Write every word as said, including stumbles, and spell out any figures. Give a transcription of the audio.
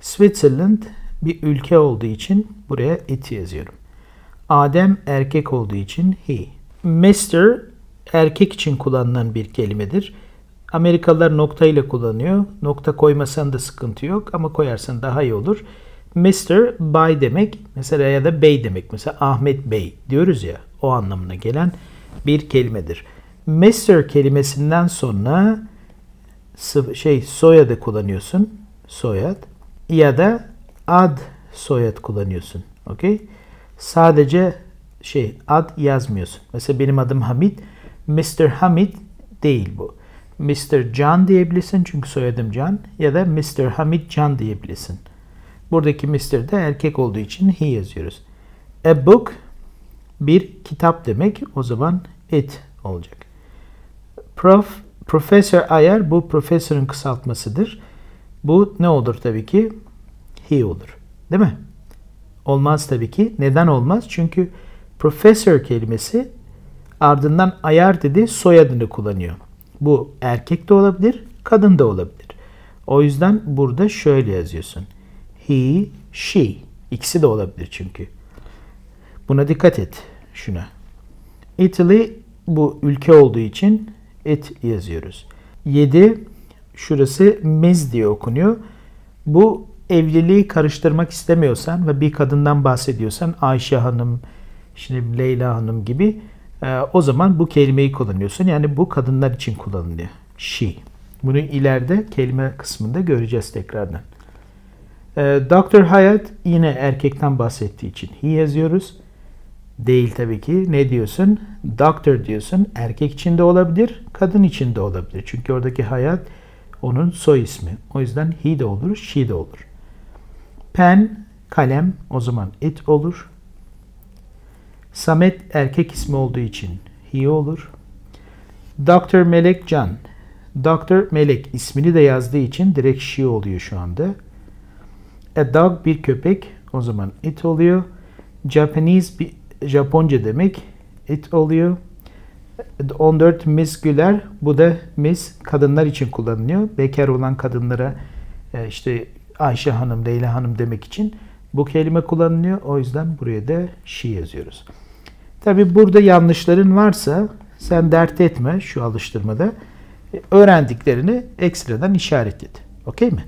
Switzerland bir ülke olduğu için buraya it yazıyorum. Adem erkek olduğu için he. Mister erkek için kullanılan bir kelimedir. Amerikalılar noktayla kullanıyor. Nokta koymasan da sıkıntı yok ama koyarsan daha iyi olur. mister Bay demek mesela ya da bey demek. Mesela Ahmet Bey diyoruz ya, o anlamına gelen bir kelimedir. mister kelimesinden sonra şey soyadı kullanıyorsun. Soyad ya da ad soyad kullanıyorsun. Okay? Sadece şey ad yazmıyorsun. Mesela benim adım Hamit. mister Hamit değil bu. mister Can diyebilirsin çünkü soyadım Can ya da mister Hamit Can diyebilirsin. Buradaki mister de erkek olduğu için he yazıyoruz. A book bir kitap demek. O zaman it olacak. Prof, Profesör Ayar bu profesörün kısaltmasıdır. Bu ne olur tabii ki? He olur. Değil mi? Olmaz tabii ki. Neden olmaz? Çünkü profesör kelimesi ardından ayar dedi soyadını kullanıyor. Bu erkek de olabilir, kadın da olabilir. O yüzden burada şöyle yazıyorsun. He, she. İkisi de olabilir çünkü. Buna dikkat et. Şuna. Italy bu ülke olduğu için it yazıyoruz. yedi. Şurası miz diye okunuyor. Bu evliliği karıştırmak istemiyorsan ve bir kadından bahsediyorsan Ayşe Hanım, şimdi Leyla Hanım gibi e, o zaman bu kelimeyi kullanıyorsun. Yani bu kadınlar için kullanılıyor. She. Bunu ileride kelime kısmında göreceğiz tekrardan. E, doktor Hayat yine erkekten bahsettiği için he yazıyoruz. Değil tabii ki. Ne diyorsun? Doktor diyorsun. Erkek için de olabilir, kadın için de olabilir. Çünkü oradaki Hayat onun soy ismi. O yüzden he de olur, she de olur. Pen, kalem. O zaman it olur. Samet erkek ismi olduğu için he olur. doktor Melek Can. doktor Melek ismini de yazdığı için direkt she oluyor şu anda. A dog bir köpek. O zaman it oluyor. Japanese bir Japonca demek. It oluyor. on dört Miss Güler. Bu da Miss kadınlar için kullanılıyor. Bekar olan kadınlara işte Ayşe Hanım, Leyla Hanım demek için bu kelime kullanılıyor. O yüzden buraya da she yazıyoruz. Tabi burada yanlışların varsa sen dert etme şu alıştırmada. Öğrendiklerini ekstradan işaret et. Okey mi?